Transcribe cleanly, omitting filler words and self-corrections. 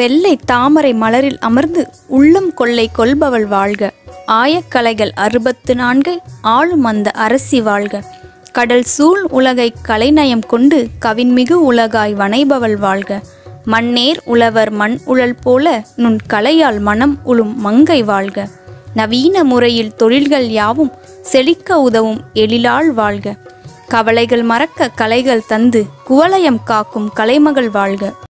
வெள்ளை தாமரை மலரில் அமர்ந்து உள்ளம் கொள்ளை கொள்பவள் வாழ்க. ஆயக்கலைகள் 64 ஆளும் அந்த அரசி வாழ்க. கடல் சூழ் உலகை கலைநயம் கொண்டு கவின்மிகு உலகாய் வனைபவள் வாழ்க. மண்ணேர் உழவர் மண் உழல் போல நுண் கலையால் மனம் உளும் மங்கை வாழ்க. நவீன முறையில் தொழில்கள் யாவும் செழிக்க உதவும் எழிலாள் வாழ்க. கவலைகள் மறக்க கலைகள் தந்து குவலயம் காக்கும் கலைமகள் வாழ்க.